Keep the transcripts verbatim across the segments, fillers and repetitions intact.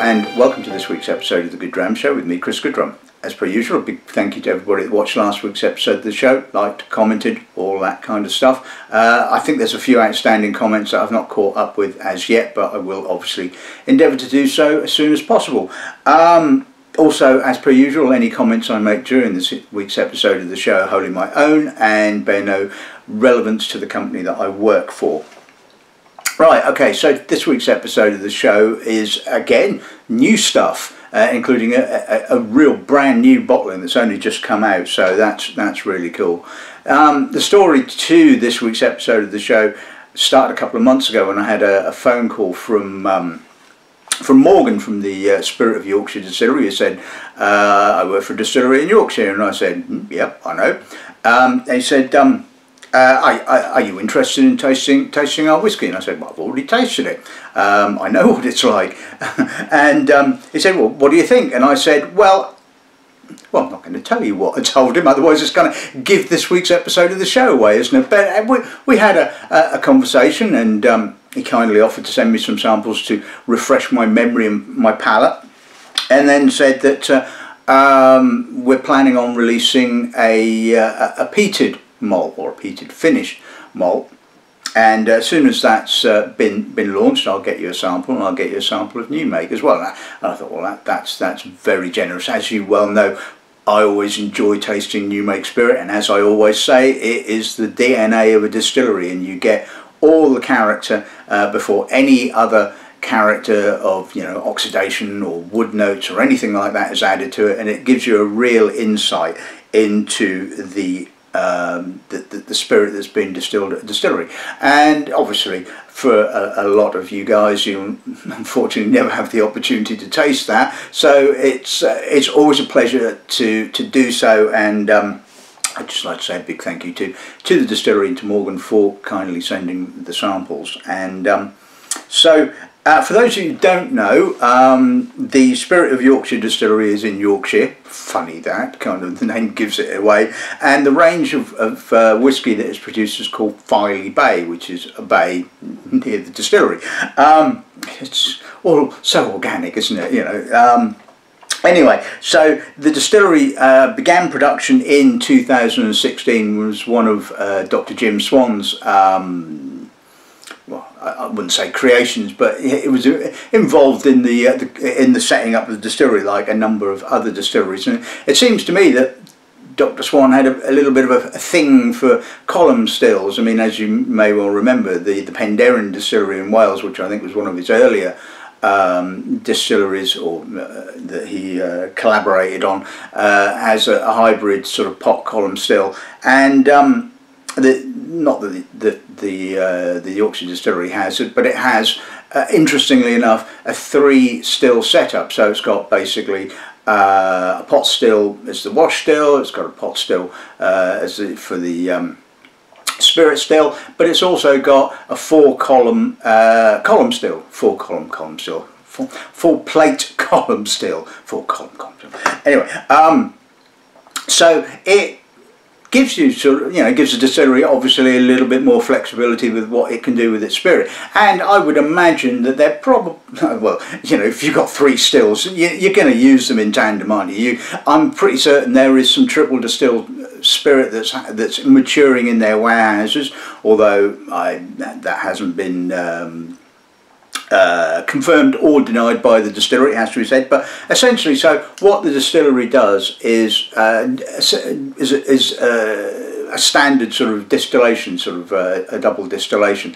Hello and welcome to this week's episode of The Good Dram Show with me, Chris Goodrum. As per usual, a big thank you to everybody that watched last week's episode of the show, liked, commented, all that kind of stuff. Uh, I think there's a few outstanding comments that I've not caught up with as yet, but I will obviously endeavour to do so as soon as possible. Um, Also, as per usual, any comments I make during this week's episode of the show are wholly my own and bear no relevance to the company that I work for. Right, okay, so this week's episode of the show is, again, new stuff. Uh, including a, a, a real brand new bottling that's only just come out, so that's that's really cool. Um, the story to this week's episode of the show started a couple of months ago when I had a, a phone call from um, from Morgan from the uh, Spirit of Yorkshire Distillery, who said, uh, I work for a distillery in Yorkshire, and I said, mm, yep, I know. Um, they said, um, uh, I, I, are you interested in tasting tasting our whiskey? And I said, well, I've already tasted it. Um, I know what it's like. And um, he said, well, what do you think? And I said, well, well, I'm not going to tell you what I told him, otherwise it's going to give this week's episode of the show away, isn't it? But we, we had a, a, a conversation, and um, he kindly offered to send me some samples to refresh my memory and my palate, and then said that uh, um, we're planning on releasing a, a, a peated malt or a peated finished malt, and uh, as soon as that's uh, been been launched, I'll get you a sample, and I'll get you a sample of new make as well. And I, and I thought, well, that, that's that's very generous. As you well know, I always enjoy tasting new make spirit, and as I always say, it is the D N A of a distillery, and you get all the character uh, before any other character of, you know, oxidation or wood notes or anything like that is added to it, and it gives you a real insight into the um, the, the, the spirit that's been distilled at a distillery. And obviously for a, a lot of you guys, you unfortunately never have the opportunity to taste that, so it's uh, it's always a pleasure to to do so. And um, I'd just like to say a big thank you to, to the distillery and to Morgan for kindly sending the samples. And um, so uh, for those of you who don't know, um, the Spirit of Yorkshire Distillery is in Yorkshire. Funny that, kind of the name gives it away. And the range of, of uh, whiskey that is produced is called Filey Bay, which is a bay near the distillery. Um, it's all so organic, isn't it? You know. Um, Anyway, so the distillery uh, began production in two thousand sixteen, was one of uh, Doctor Jim Swan's, um, well, I wouldn't say creations, but it was involved in the, uh, the in the setting up of the distillery, like a number of other distilleries. And it seems to me that Doctor Swan had a, a little bit of a thing for column stills. I mean, as you may well remember, the, the Penderyn distillery in Wales, which I think was one of his earlier Um, distilleries, or uh, that he uh, collaborated on, uh, as a, a hybrid sort of pot column still. And um, the, not that the the the, uh, the Yorkshire distillery has it, but it has, uh, interestingly enough, a three still setup. So it's got basically uh, a pot still as the wash still. It's got a pot still uh, as the, for the um, spirit still, but it's also got a four column uh, column still, four column column still, four, four plate column still, four column column still. Anyway, um, so it gives you sort of, you know, it gives the distillery obviously a little bit more flexibility with what it can do with its spirit. And I would imagine that they're probably, well, you know, if you've got three stills, you, you're going to use them in tandem, aren't you? you? I'm pretty certain there is some triple distilled spirit that's that's maturing in their warehouses, although I, that, that hasn't been um, uh, confirmed or denied by the distillery, it has to be said. But essentially, so what the distillery does is uh, is is uh, a standard sort of distillation, sort of uh, a double distillation,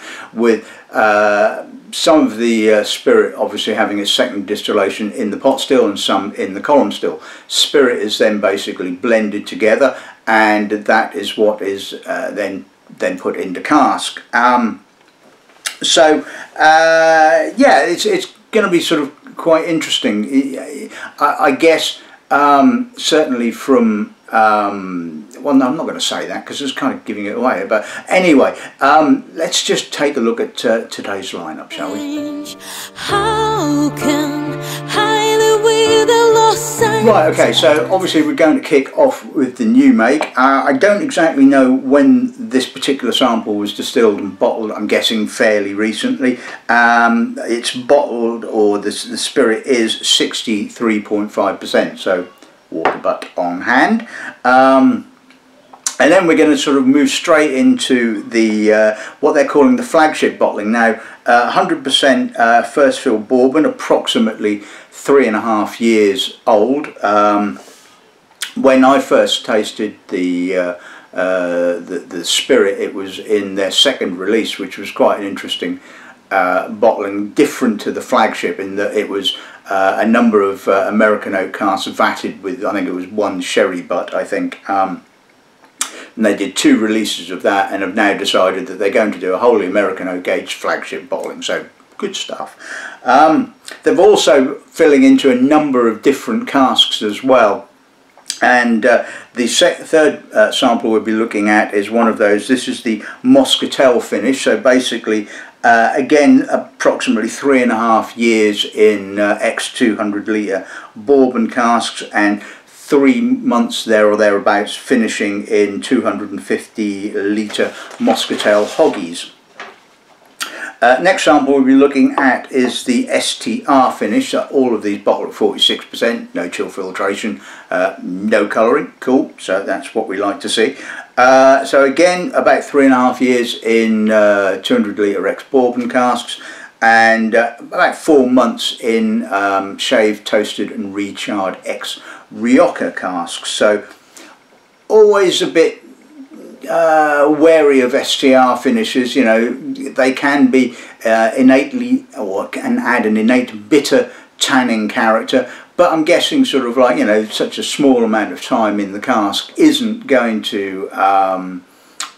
with uh, some of the uh, spirit obviously having its second distillation in the pot still and some in the column still. Spirit is then basically blended together, and that is what is uh, then then put into cask. Um, so uh, yeah, it's it's going to be sort of quite interesting, I, I guess. Um, certainly from um, well, no, I'm not going to say that because it's kind of giving it away. But anyway, um, let's just take a look at uh, today's lineup, shall we? How can I live with the lost? Right, okay, so obviously we're going to kick off with the new make. Uh, I don't exactly know when this particular sample was distilled and bottled. I'm guessing fairly recently. Um, it's bottled, or the, the spirit is sixty-three point five percent, so water butt on hand. Um, And then we're going to sort of move straight into the uh, what they're calling the flagship bottling. Now, one hundred percent uh, uh, first fill bourbon, approximately three and a half years old. Um, when I first tasted the, uh, uh, the the spirit, it was in their second release, which was quite an interesting uh, bottling, different to the flagship in that it was uh, a number of uh, American oak casks vatted with, I think it was one sherry butt, I think. Um, And they did two releases of that and have now decided that they're going to do a wholly American oak aged flagship bottling. So good stuff. Um, they've also filling into a number of different casks as well. And uh, the third uh, sample we'll be looking at is one of those. This is the Moscatel Finish. So basically, uh, again, approximately three and a half years in uh, X two hundred litre bourbon casks and three months there or thereabouts, finishing in two hundred fifty litre Moscatel hoggies. Uh, next sample we'll be looking at is the S T R Finish. So all of these bottled at forty-six percent, no chill filtration, uh, no colouring, cool, so that's what we like to see. Uh, so again, about three and a half years in uh, two hundred litre ex bourbon casks, and uh, about four months in um, shaved, toasted and recharred ex Rioja casks. So always a bit uh, wary of S T R finishes. You know, they can be uh, innately, or can add an innate bitter tannin character, but I'm guessing sort of like, you know, such a small amount of time in the cask isn't going to um,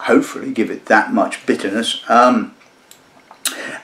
hopefully give it that much bitterness. Um,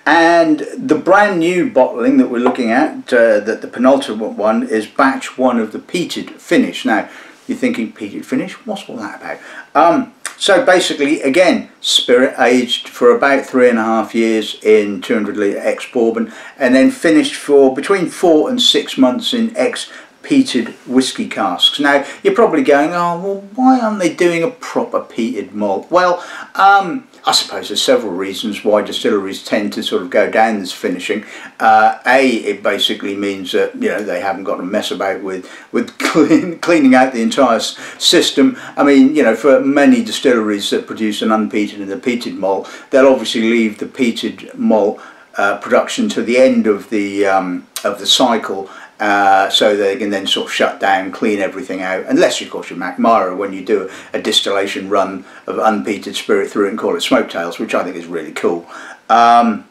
And the brand new bottling that we're looking at, uh, that the penultimate one, is batch one of the peated finish. Now, you're thinking, peated finish? What's all that about? Um, so basically, again, spirit aged for about three and a half years in two hundred litre ex-bourbon, and then finished for between four and six months in ex-peated whiskey casks. Now, you're probably going, oh, well, why aren't they doing a proper peated malt? Well, um... I suppose there's several reasons why distilleries tend to sort of go down this finishing. Uh, a, it basically means that, you know, they haven't got to mess about with with clean, cleaning out the entire system. I mean, you know, for many distilleries that produce an unpeated and a peated malt, they'll obviously leave the peated malt uh, production to the end of the um, of the cycle. Uh, so they can then sort of shut down, clean everything out, unless of course you're MacMyra, when you do a, a distillation run of unpeated spirit through it and call it smoke tails, which I think is really cool. Um,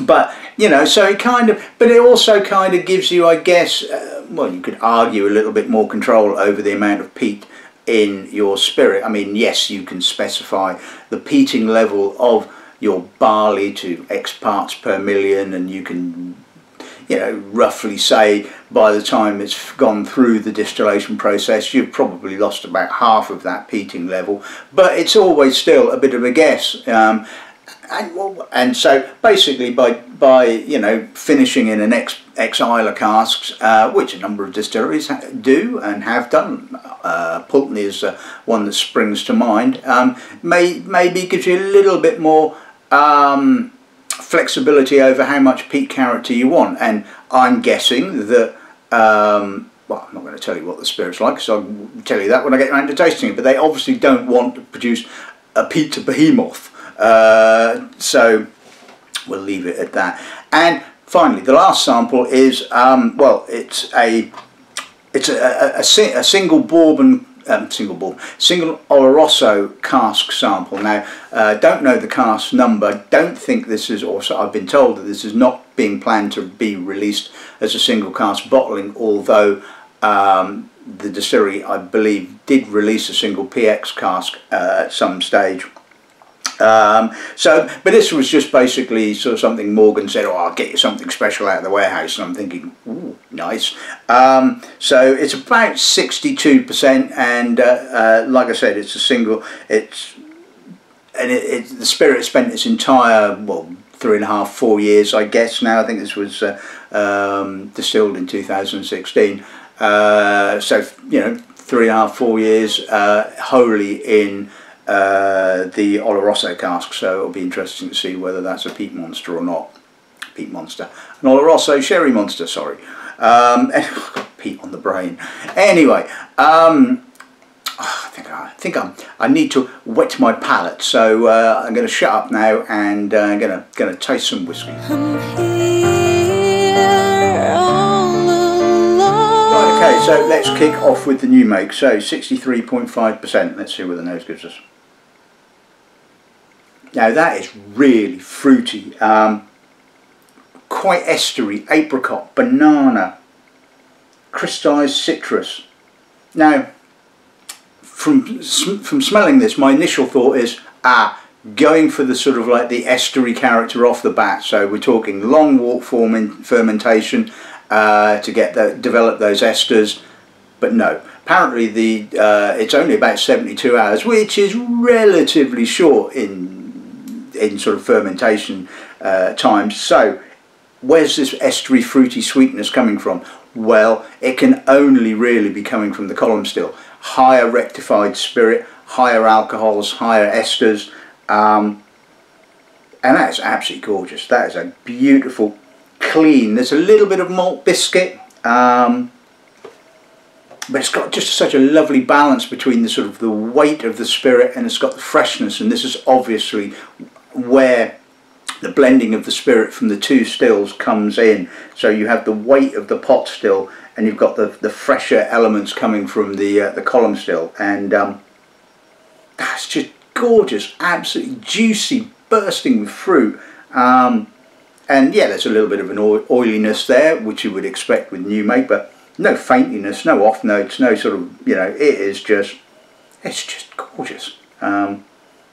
but you know, so it kind of, but it also kind of gives you, I guess, uh, well, you could argue a little bit more control over the amount of peat in your spirit. I mean, yes, you can specify the peating level of your barley to X parts per million, and you can, you know, roughly say by the time it's gone through the distillation process, you've probably lost about half of that peating level, but it's always still a bit of a guess. Um, and, and so basically by, by you know, finishing in an ex, ex Islay casks, uh, which a number of distilleries do and have done, uh, Pulteney is uh, one that springs to mind, um, may, maybe gives you a little bit more um, flexibility over how much peat character you want. And I'm guessing that, um, well, I'm not going to tell you what the spirit's like, so I'll tell you that when I get around to tasting it, but they obviously don't want to produce a peat to behemoth, uh, so we'll leave it at that. And finally, the last sample is, um, well, it's a it's a, a, a, a single bourbon Um, single bourbon, single Oloroso cask sample. Now, uh, don't know the cask number. Don't think this is, also I've been told that this is not being planned to be released as a single cask bottling, although um, the distillery, I believe, did release a single P X cask uh, at some stage. Um, so, but this was just basically sort of something Morgan said, oh, I'll get you something special out of the warehouse, and I'm thinking, ooh, nice. Um, so it's about sixty-two percent, and uh, uh, like I said, it's a single, it's, and it, it, the spirit spent its entire, well, three and a half, four years, I guess now. I think this was uh, um, distilled in two thousand sixteen. uh, so you know, three and a half, four years uh, wholly in uh, the Oloroso cask. So it'll be interesting to see whether that's a peat monster or not. Peat monster, an Oloroso sherry monster. Sorry, um, I've got peat on the brain. Anyway, um, I think I think I'm. I need to wet my palate, so uh, I'm going to shut up now and uh, I'm going to going to taste some whiskey. Okay, so let's kick off with the new make. So sixty-three point five percent. Let's see what the nose gives us. Now that is really fruity, um, quite estery, apricot, banana, crystallized citrus. Now, from from smelling this, my initial thought is ah, going for the sort of like the estery character off the bat. So we're talking long wort form fermentation. Uh, to get the, develop those esters, but no. Apparently, the uh, it's only about seventy-two hours, which is relatively short in in sort of fermentation uh, times. So, where's this estery, fruity sweetness coming from? Well, it can only really be coming from the column still. Higher rectified spirit, higher alcohols, higher esters, um, and that's absolutely gorgeous. That is a beautiful. Clean. There's a little bit of malt biscuit, um, but it's got just such a lovely balance between the sort of the weight of the spirit and it's got the freshness, and this is obviously where the blending of the spirit from the two stills comes in. So you have the weight of the pot still and you've got the, the fresher elements coming from the uh, the column still, and um, that's just gorgeous, absolutely juicy, bursting with fruit. Um, And yeah, there's a little bit of an oiliness there, which you would expect with new make, but no faintiness, no off notes, no sort of, you know, it is just, it's just gorgeous. Um,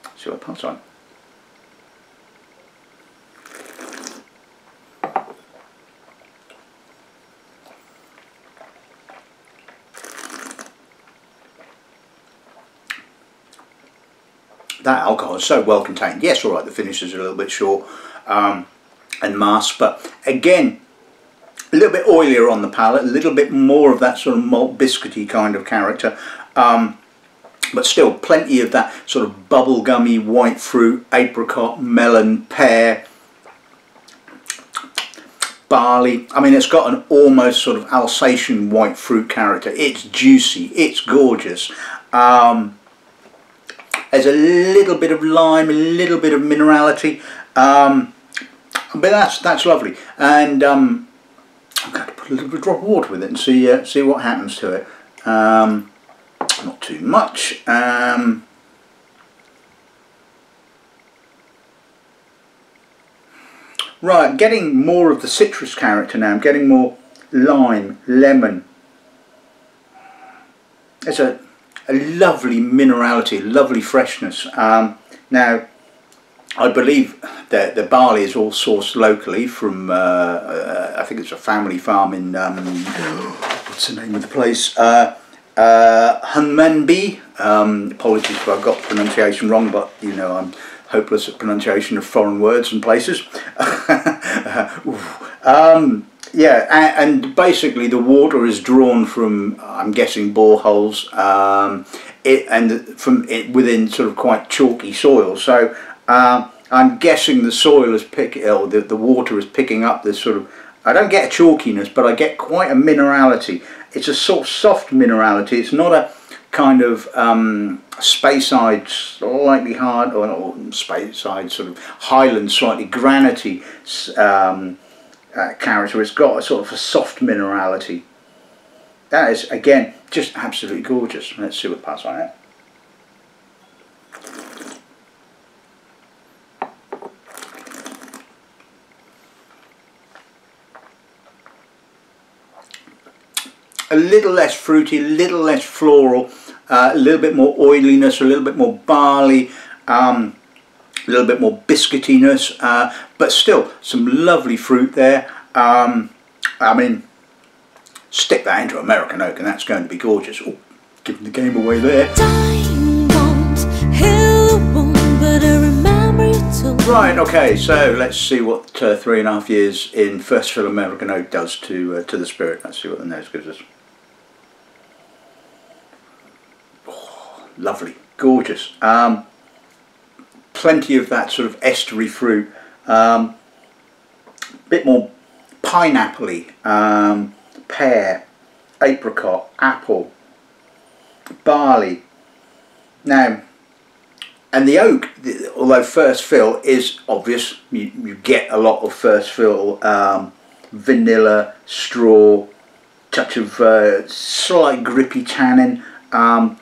let's see what I pass on. That alcohol is so well contained. Yes, all right, the finish is a little bit short. Um, and mask, but again a little bit oilier on the palate, a little bit more of that sort of malt biscuity kind of character, um, but still plenty of that sort of bubblegummy white fruit, apricot, melon, pear, barley. I mean, it's got an almost sort of Alsatian white fruit character. It's juicy, it's gorgeous. Um, there's a little bit of lime, a little bit of minerality, um, but that's that's lovely, and um, I'm going to put a little drop of water with it and see uh, see what happens to it. Um, not too much. Um, right, getting more of the citrus character now. I'm getting more lime, lemon. It's a a lovely minerality, lovely freshness. Um, now. I believe that the barley is all sourced locally from, uh, uh, I think it's a family farm in, um, what's the name of the place? Uh, uh, Hunmanby. Um, apologies if I've got pronunciation wrong, but you know, I'm hopeless at pronunciation of foreign words and places. um, yeah, and, and basically the water is drawn from, I'm guessing, boreholes, um, it, and from it within sort of quite chalky soil. So. Uh, I'm guessing the soil is picking, or the, the water is picking up this sort of, I don't get a chalkiness, but I get quite a minerality. It's a sort of soft minerality. It's not a kind of um, space-side, slightly hard, or not space-side, sort of highland, slightly granity um, uh, character. It's got a sort of a soft minerality. That is, again, just absolutely gorgeous. Let's see what parts I have. A little less fruity, a little less floral, uh, a little bit more oiliness, a little bit more barley, um, a little bit more biscuitiness, uh, but still some lovely fruit there. Um, I mean, stick that into American oak and that's going to be gorgeous. Oh, giving the game away there. Right, okay, so let's see what uh, three and a half years in first fill American oak does to, uh, to the spirit. Let's see what the nose gives us. lovely, gorgeous. Um, plenty of that sort of estery fruit, um, bit more pineappley, um, pear, apricot, apple, barley. Now, and the oak, the, although first fill is obvious, you, you get a lot of first fill, um, vanilla, straw, touch of uh, slight grippy tannin, um,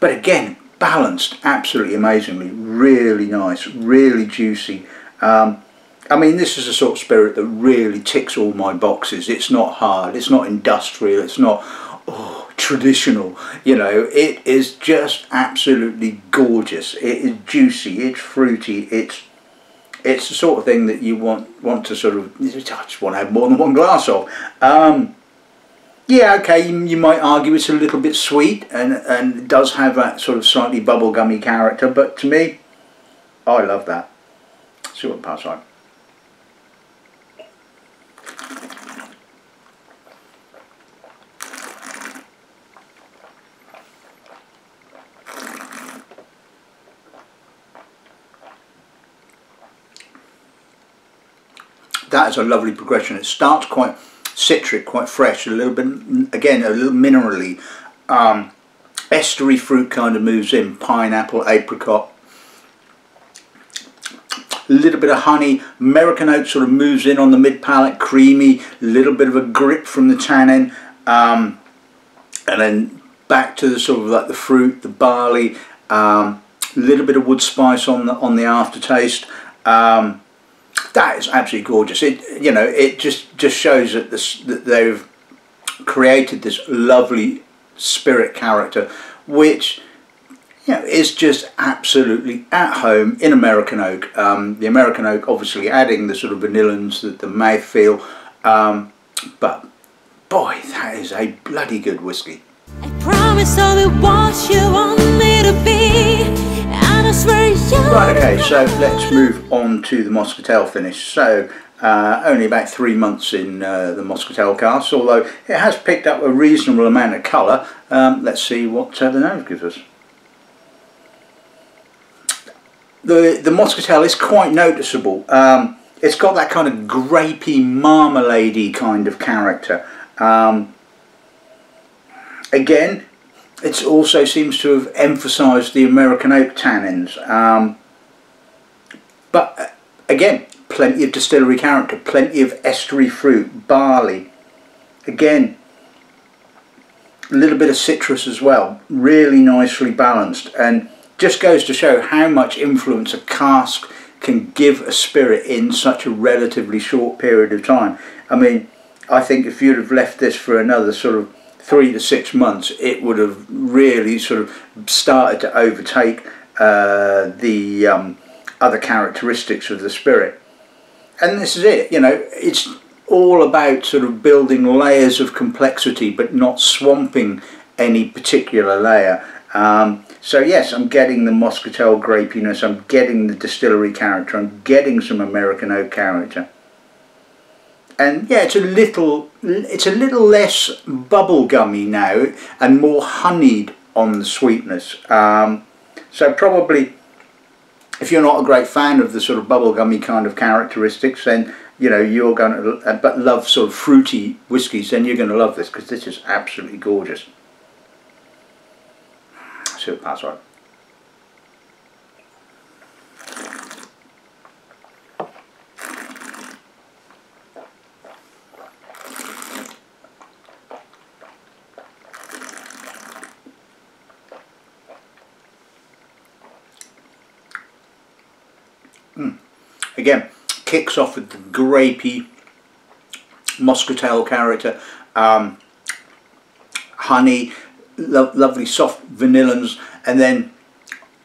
but again balanced absolutely amazingly, really nice, really juicy. um, I mean, this is the sort of spirit that really ticks all my boxes. It's not hard, it's not industrial, it's not oh, traditional, you know, it is just absolutely gorgeous. It is juicy, it's fruity, it's it's the sort of thing that you want want to sort of, I just want to have more than one glass of. Um, yeah, okay, you, you might argue it's a little bit sweet, and, and it does have that sort of slightly bubblegummy character, but to me, I love that. Let's see what pass on. That is a lovely progression. It starts quite citric, quite fresh, a little bit, again, a little minerally. Um, estery fruit kind of moves in, pineapple, apricot, a little bit of honey. American oak sort of moves in on the mid palate, creamy, little bit of a grip from the tannin, um, and then back to the sort of like the fruit, the barley, a um, little bit of wood spice on the on the aftertaste. Um, That is absolutely gorgeous. It, you know, it just just shows that this that they've created this lovely spirit character, which, you know, is just absolutely at home in American oak. Um, the American oak, obviously, adding the sort of vanillins, the, the mouthfeel, um, but boy, that is a bloody good whiskey. I promise I'll be what you want me to be. Right, okay, so let's move on to the Moscatel finish. So uh, only about three months in uh, the Moscatel cask, although it has picked up a reasonable amount of colour. Um, let's see what uh, the nose gives us. The, the Moscatel is quite noticeable. Um, it's got that kind of grapey, marmalade-y kind of character. Um, again, it also seems to have emphasised the American oak tannins, um, but again, plenty of distillery character, plenty of estery fruit, barley, again, a little bit of citrus as well, really nicely balanced, and just goes to show how much influence a cask can give a spirit in such a relatively short period of time. I mean, I think if you'd have left this for another sort of three to six months, it would have really sort of started to overtake uh, the um, other characteristics of the spirit. And this is it, you know, it's all about sort of building layers of complexity but not swamping any particular layer. Um, so yes, I'm getting the Moscatel grapiness, I'm getting the distillery character, I'm getting some American oak character. And yeah, it's a little, it's a little less bubblegummy now and more honeyed on the sweetness. Um, so probably, if you're not a great fan of the sort of bubblegummy kind of characteristics, then, you know, you're going to, but love sort of fruity whiskies, then you're going to love this, because this is absolutely gorgeous. So that's right. Again, kicks off with the grapey Moscatel character, um, honey, lo lovely soft vanillins, and then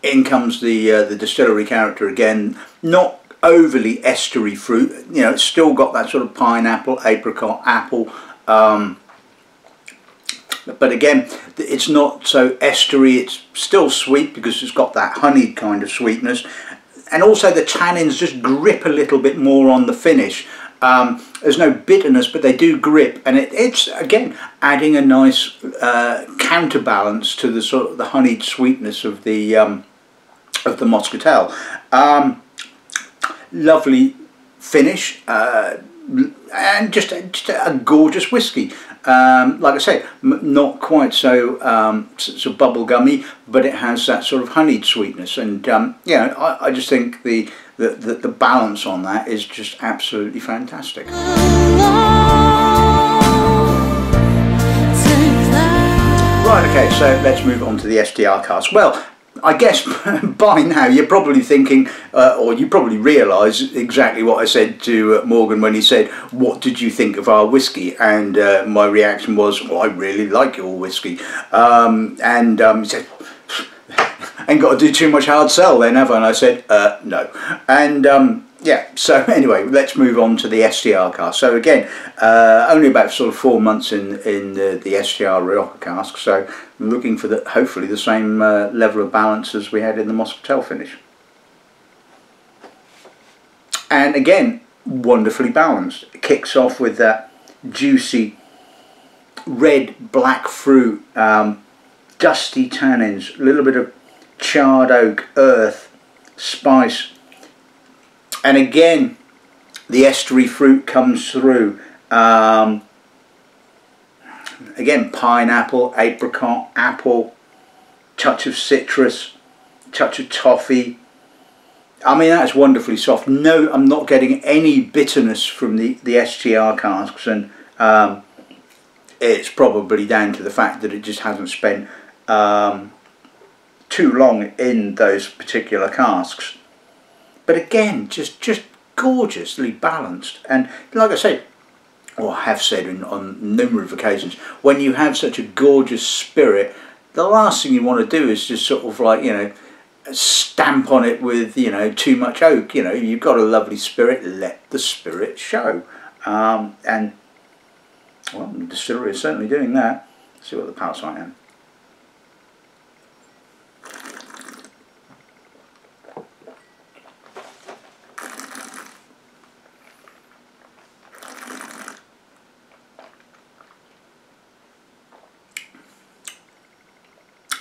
in comes the uh, the distillery character again. Not overly estery fruit, you know, it's still got that sort of pineapple, apricot, apple, um, but again, it's not so estery. It's still sweet because it's got that honeyed kind of sweetness. And also the tannins just grip a little bit more on the finish, Um, there's no bitterness, but they do grip, and it, it's again adding a nice uh, counterbalance to the sort of the honeyed sweetness of the um, of the Moscatel. Um, lovely finish, uh, and just a, just a gorgeous whiskey. Um, like I say, m not quite so um, so bubblegummy, but it has that sort of honeyed sweetness, and um, yeah, I, I just think the The, the, the balance on that is just absolutely fantastic. Right, okay, so let's move on to the S T R cask. Well, I guess by now you're probably thinking, uh, or you probably realise exactly what I said to uh, Morgan when he said, what did you think of our whiskey? And uh, my reaction was, well, I really like your whiskey. Um, and um, he said, ain't got to do too much hard sell then, have I? And I said, uh, no. And um, yeah, so anyway, let's move on to the S T R cask. So again, uh, only about sort of four months in, in the, the S T R Rioja cask, so I'm looking for the, hopefully the same uh, level of balance as we had in the Moscatel finish. And again, wonderfully balanced. It kicks off with that juicy red black fruit, um, dusty tannins, a little bit of charred oak, earth, spice, and again the estuary fruit comes through. Um, again, pineapple, apricot, apple, touch of citrus, touch of toffee. I mean, that's wonderfully soft. No, I'm not getting any bitterness from the, the S T R casks, and um, it's probably down to the fact that it just hasn't spent um, too long in those particular casks, but again, just just gorgeously balanced. And like I said, or have said in, on numerous occasions, when you have such a gorgeous spirit, the last thing you want to do is just sort of like, you know, stamp on it with, you know, too much oak. You know, you've got a lovely spirit, let the spirit show. Um, and well, the distillery is certainly doing that. Let's see what the palate I am.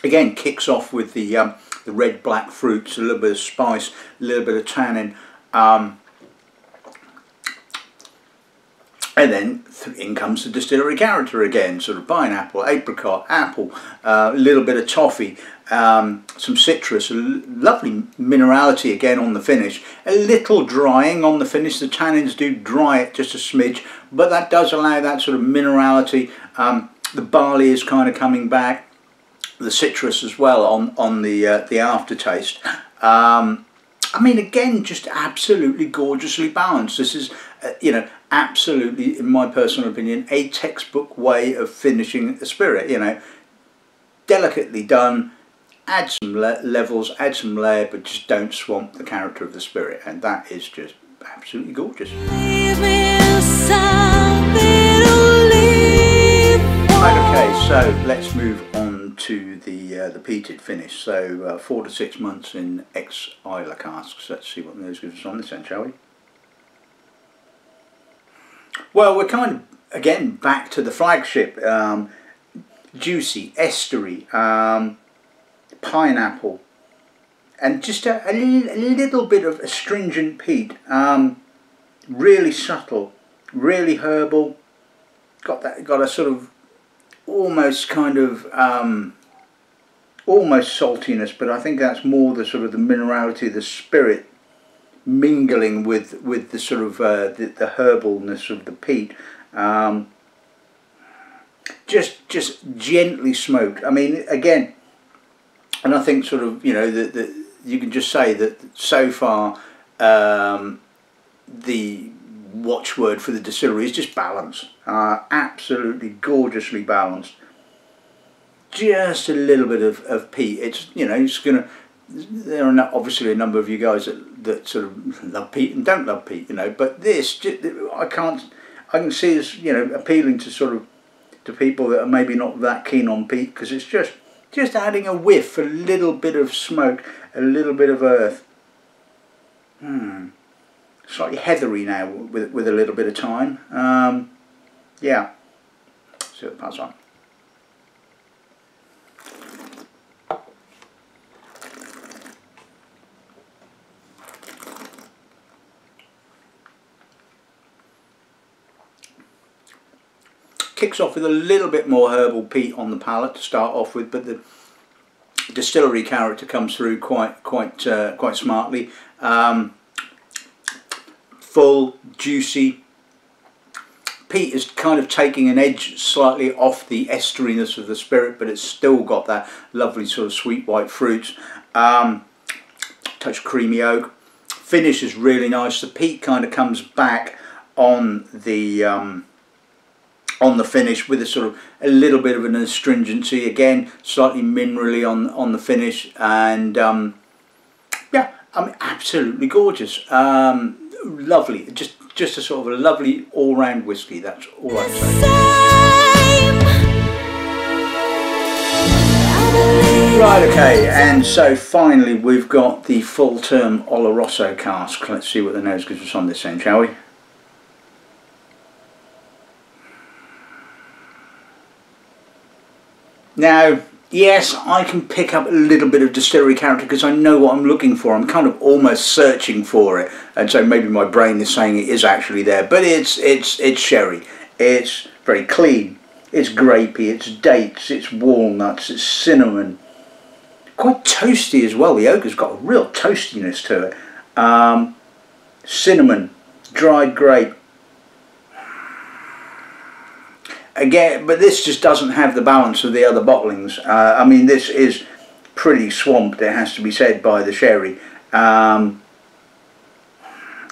Again, kicks off with the um, the red black fruits, a little bit of spice, a little bit of tannin, um, and then in comes the distillery character again, sort of pineapple, apricot, apple, uh, a little bit of toffee, um, some citrus, a lovely minerality again on the finish, a little drying on the finish. The tannins do dry it just a smidge, but that does allow that sort of minerality. Um, the barley is kind of coming back, the citrus as well on on the uh, the aftertaste. Um, I mean, again, just absolutely gorgeously balanced. This is, uh, you know, absolutely, in my personal opinion, a textbook way of finishing a spirit. You know, delicately done. Add some le levels, add some layer, but just don't swamp the character of the spirit. And that is just absolutely gorgeous. Right, okay, so let's move on to the uh, the peated finish. So uh, four to six months in ex Islay casks. Let's see what news gives us on this end, shall we? Well, we're kind of again back to the flagship. Um, juicy estuary, um, pineapple, and just a, a, li a little bit of astringent peat. Um, really subtle, really herbal. Got that. Got a sort of almost kind of um, almost saltiness, but I think that's more the sort of the minerality, the spirit mingling with with the sort of uh, the, the herbalness of the peat. Um, just just gently smoked. I mean, again, and I think sort of, you know, that the, you can just say that so far um, the watchword for the distillery is just balance. Uh, absolutely gorgeously balanced. Just a little bit of, of peat. It's, you know, it's gonna, there are not, obviously a number of you guys that, that sort of love peat and don't love peat, you know, but this just, I can't I can see this, you know, appealing to sort of to people that are maybe not that keen on peat, because it's just just adding a whiff, a little bit of smoke, a little bit of earth. Hmm. slightly heathery now with, with a little bit of time. Um, yeah, let's see what the part's on. Kicks off with a little bit more herbal peat on the palate to start off with, but the distillery character comes through quite quite uh, quite smartly. Um, full, juicy. Peat is kind of taking an edge slightly off the esteriness of the spirit, but it's still got that lovely sort of sweet white fruit. Um, touch creamy oak. Finish is really nice. The peat kind of comes back on the um, on the finish with a sort of a little bit of an astringency, again slightly minerally on on the finish, and um, yeah, I mean, absolutely gorgeous, um, lovely, just just a sort of a lovely all-round whiskey. That's all I'd say. Right, okay, and so finally we've got the full term Oloroso cask. Let's see what the nose gives us on this end, shall we? Now, yes, I can pick up a little bit of distillery character because I know what I'm looking for. I'm kind of almost searching for it, and so maybe my brain is saying it is actually there. But it's it's it's sherry. It's very clean. It's grapey. It's dates. It's walnuts. It's cinnamon. Quite toasty as well. The oak has got a real toastiness to it. Um, cinnamon, dried grape. Again, but this just doesn't have the balance of the other bottlings. Uh, I mean, this is pretty swamped, it has to be said, by the sherry. Um,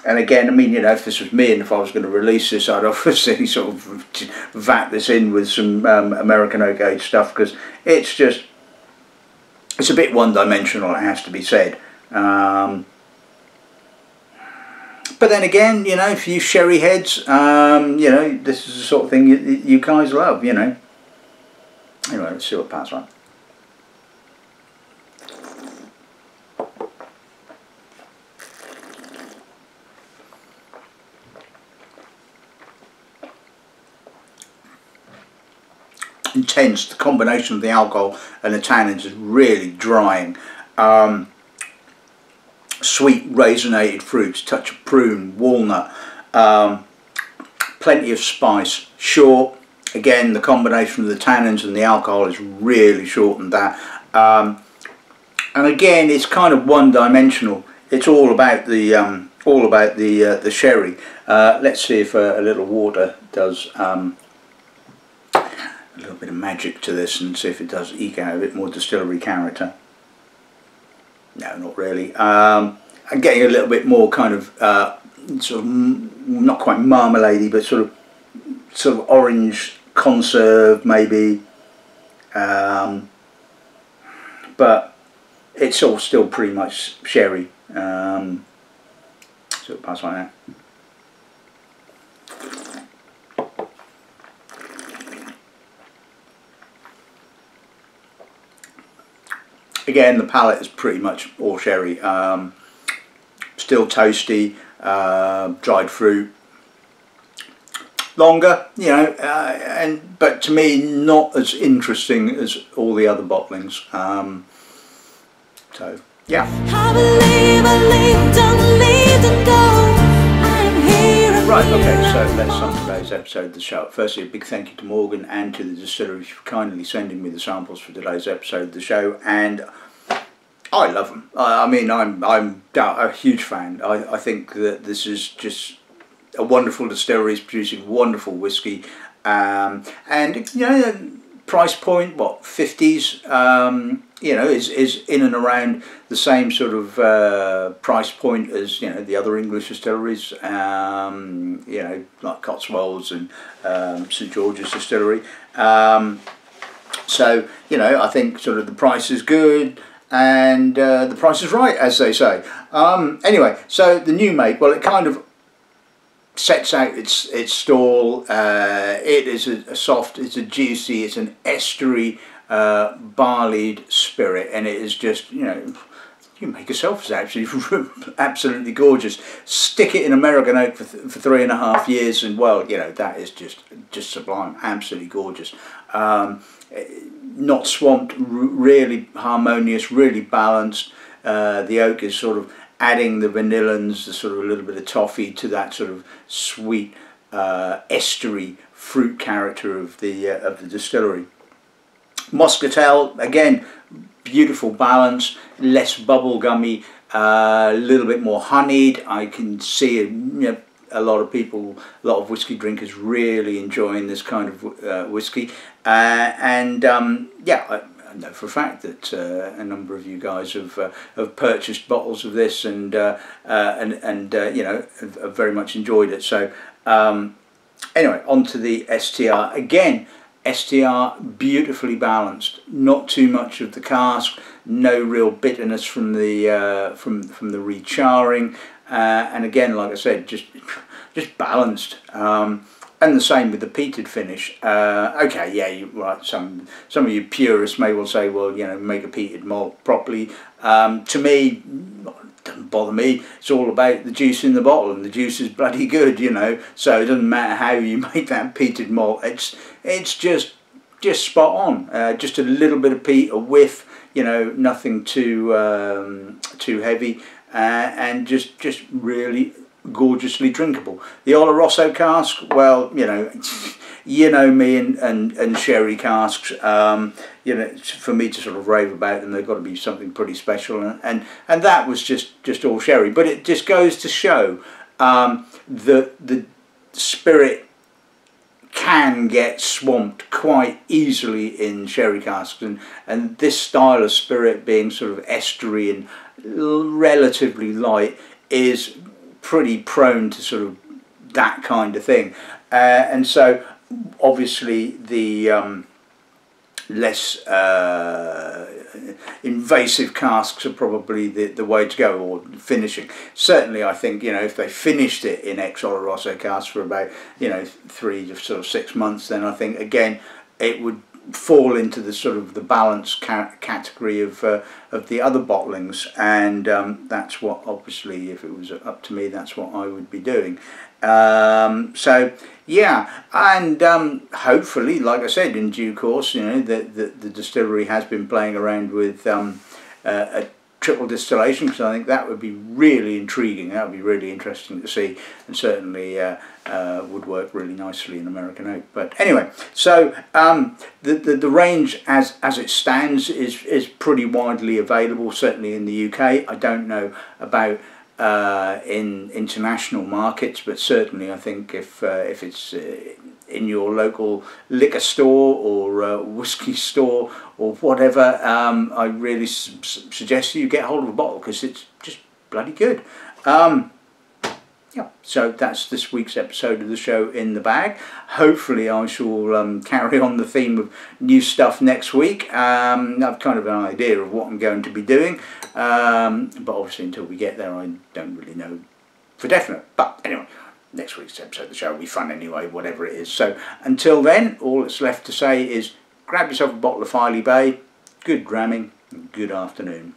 and again, I mean, you know, if this was me and if I was going to release this, I'd obviously sort of vat this in with some um, American oak aged stuff, because it's just, it's a bit one-dimensional, it has to be said. Um, But then again, you know, for you sherry heads, um, you know, this is the sort of thing you, you guys love, you know. Anyway, let's see what Pat's on. Intense. The combination of the alcohol and the tannins is really drying. Um, Sweet raisinated fruits, touch of prune, walnut, um, plenty of spice, short. Again, the combination of the tannins and the alcohol is really shortened that. Um, and again, it's kind of one-dimensional. It's all about the um, all about the uh, the sherry. Uh, let's see if uh, a little water does um, a little bit of magic to this, and see if it does eke out a bit more distillery character. No, not really. Um, I'm getting a little bit more kind of uh, sort of m not quite marmalade-y, but sort of sort of orange conserve maybe. Um, but it's all still pretty much sherry. Um, so I'll pass on now. Again, the palate is pretty much all sherry, um, still toasty, uh, dried fruit, longer, you know, uh, and but to me not as interesting as all the other bottlings, um, so yeah. I believe, I leave, don't leave them go. Right, okay, so let's sum today's episode of the show. Firstly, a big thank you to Morgan and to the distillery for kindly sending me the samples for today's episode of the show, and I love them. I mean, I'm I'm a huge fan. I, I think that this is just a wonderful distillery, is producing wonderful whiskey, um, and you know, the price point, what, fifties, um, you know, is is in and around the same sort of uh, price point as, you know, the other English distilleries, um, you know, like Cotswolds and um, St George's distillery. Um, so, you know, I think sort of the price is good and uh, the price is right, as they say. Um, anyway, so the new make, well, it kind of sets out its its stall. Uh, it is a, a soft, it's a juicy, it's an estery, uh, barleyed spirit, and it is just, you know, you can make yourself, it's absolutely, absolutely gorgeous. Stick it in American oak for, th for three and a half years and, well, you know, that is just just sublime, absolutely gorgeous. Um, not swamped, really harmonious, really balanced. Uh, the oak is sort of adding the vanillins, the sort of a little bit of toffee to that sort of sweet uh, estuary fruit character of the uh, of the distillery. Moscatel, again, beautiful balance, less bubblegummy, a uh, little bit more honeyed. I can see, you know, a lot of people, a lot of whiskey drinkers really enjoying this kind of uh, whiskey. Uh, and um, yeah, I, I know for a fact that uh, a number of you guys have uh, have purchased bottles of this and uh, uh, and and uh, you know, have, have very much enjoyed it. So um, anyway, on to the S T R again. S T R beautifully balanced, not too much of the cask, no real bitterness from the uh, from from the recharring, uh, and again, like I said, just just balanced. Um, and the same with the peated finish. Uh, okay, yeah, you, right. Some some of you purists may well say, well, you know, make a peated malt properly. Um, to me, doesn't bother me. It's all about the juice in the bottle, and the juice is bloody good, you know, so it doesn't matter how you make that peated malt. It's it's just just spot on, uh, just a little bit of peat, a whiff, you know, nothing too um, too heavy, uh, and just just really gorgeously drinkable. The Oloroso cask, well, you know, you know me and, and, and sherry casks, um, you know, for me to sort of rave about them, they've got to be something pretty special, and and, and that was just, just all sherry. But it just goes to show um, that the spirit can get swamped quite easily in sherry casks, and, and this style of spirit, being sort of estuary and relatively light, is pretty prone to sort of that kind of thing, uh, and so obviously the um, less uh, invasive casks are probably the, the way to go, or finishing. Certainly, I think, you know, if they finished it in ex-Oloroso casks for about, you know, three to sort of six months, then I think again it would fall into the sort of the balance ca category of uh, of the other bottlings, and um, that's what, obviously, if it was up to me, that's what I would be doing. Um, so yeah, and um, hopefully, like I said, in due course, you know, the the, the distillery has been playing around with um, uh, a triple distillation, because I think that would be really intriguing. That would be really interesting to see, and certainly uh, uh, would work really nicely in American oak. But anyway, so um, the, the the range as as it stands is is pretty widely available, certainly in the U K. I don't know about uh, in international markets, but certainly I think if uh, if it's uh, in your local liquor store or uh, whiskey store or whatever, um, I really su su suggest you get hold of a bottle, because it's just bloody good. Um, yeah, so that's this week's episode of the show in the bag. Hopefully I shall um, carry on the theme of new stuff next week. Um, I've kind of an idea of what I'm going to be doing, um, but obviously until we get there I don't really know for definite. But anyway, next week's episode of the show will be fun anyway, whatever it is. So until then, all that's left to say is grab yourself a bottle of Filey Bay, good dramming, and good afternoon.